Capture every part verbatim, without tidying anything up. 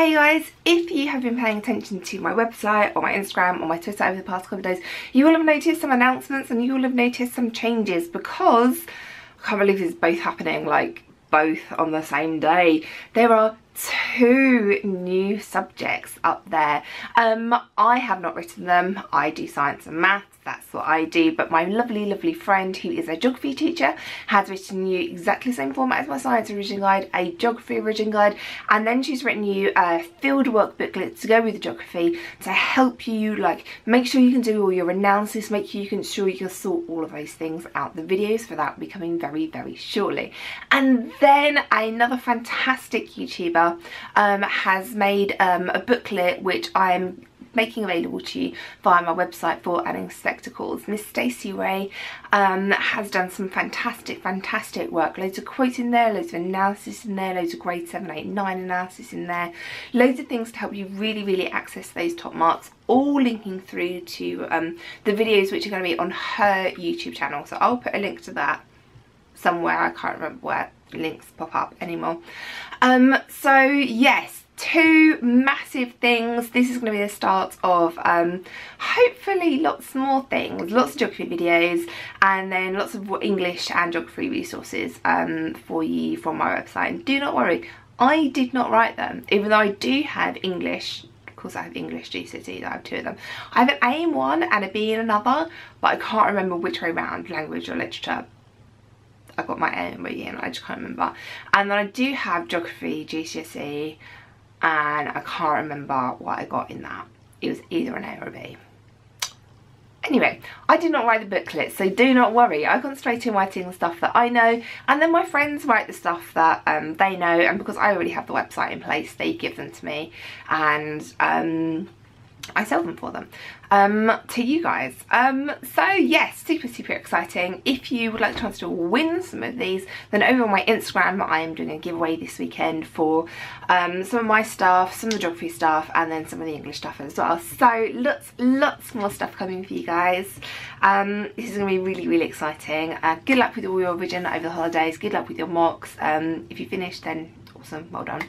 Hey guys, if you have been paying attention to my website or my Instagram or my Twitter over the past couple of days, you will have noticed some announcements and you will have noticed some changes because I can't believe this is both happening, like both on the same day. There are two new subjects up there. Um, I have not written them. I do science and maths. That's what I do, but my lovely lovely friend who is a geography teacher has written you exactly the same format as my science revision guide, a geography revision guide, and then she's written you a fieldwork booklet to go with geography to help you like make sure you can do all your analysis, make sure you can sure you can sort all of those things out. The videos for that will be coming very very shortly. And then another fantastic YouTuber um, has made um, a booklet which I am making available to you via my website for adding spectacles. Miss Stacey Reay um, has done some fantastic, fantastic work. Loads of quotes in there, loads of analysis in there, loads of grade seven, eight, nine analysis in there. Loads of things to help you really, really access those top marks, all linking through to um, the videos which are going to be on her YouTube channel. So I'll put a link to that somewhere. I can't remember where links pop up anymore. Um, so yes, two massive things. This is going to be the start of um, hopefully lots more things, lots of geography videos and then lots of English and geography resources um, for you from my website. And do not worry, I did not write them, even though I do have English. Of course I have English G C S E, I have two of them. I have an A in one and a B in another, but I can't remember which way round, language or literature. I got my A in one year and I just can't remember. And then I do have geography, G C S E, and I can't remember what I got in that. It was either an A or a B. Anyway, I did not write the booklet, so do not worry. I concentrate on writing the stuff that I know, and then my friends write the stuff that um, they know, and because I already have the website in place, they give them to me, and um, I sell them for them um, to you guys. Um, so yes, super super exciting. If you would like a chance to win some of these, then over on my Instagram I am doing a giveaway this weekend for um, some of my stuff, some of the geography stuff, and then some of the English stuff as well. So lots lots more stuff coming for you guys. Um, this is going to be really really exciting. Uh, good luck with all your revision over the holidays. Good luck with your mocks. Um, if you finish, then awesome, well done.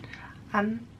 Um,